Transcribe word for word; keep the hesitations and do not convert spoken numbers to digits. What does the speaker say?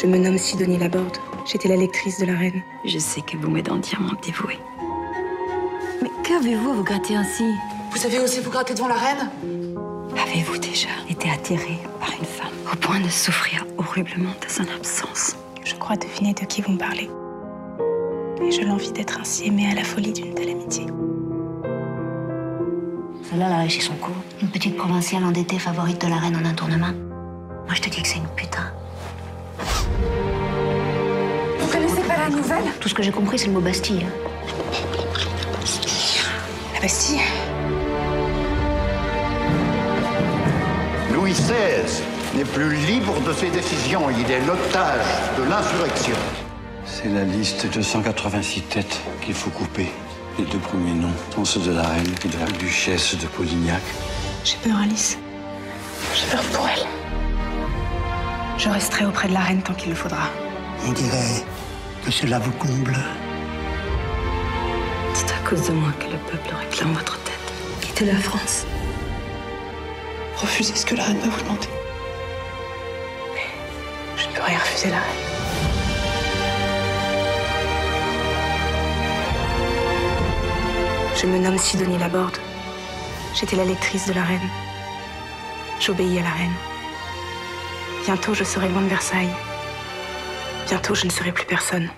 Je me nomme Sidonie Laborde. J'étais la lectrice de la reine. Je sais que vous m'êtes entièrement dévouée. Mais qu'avez-vous à vous gratter ainsi? Vous savez aussi vous gratter devant la reine? Avez-vous déjà été attirée par une femme au point de souffrir horriblement de son absence? Je crois deviner de qui vous me parlez. Et je l'envie d'être ainsi aimée à la folie d'une telle amitié. Celle-là, elle a réussi son coup. Une petite provinciale endettée, favorite de la reine en un tournement. Moi, je te dis que c'est une putain. Vous connaissez pas la nouvelle? Tout ce que j'ai compris, c'est le mot Bastille. La Bastille? Louis seize n'est plus libre de ses décisions. Il est l'otage de l'insurrection. C'est la liste de cent quatre-vingt-six têtes qu'il faut couper. Les deux premiers noms sont ceux de la reine et de la duchesse de Polignac. J'ai peur, Alice. J'ai peur pour elle. Je resterai auprès de la reine tant qu'il le faudra. On dirait que cela vous comble. C'est à cause de moi que le peuple réclame votre tête. Quittez la France. Refusez ce que la reine va vous demander. Mais je ne peux rien refuser la reine. Je me nomme Sidonie Laborde. J'étais la lectrice de la reine. J'obéis à la reine. Bientôt, je serai loin de Versailles. Bientôt, je ne serai plus personne.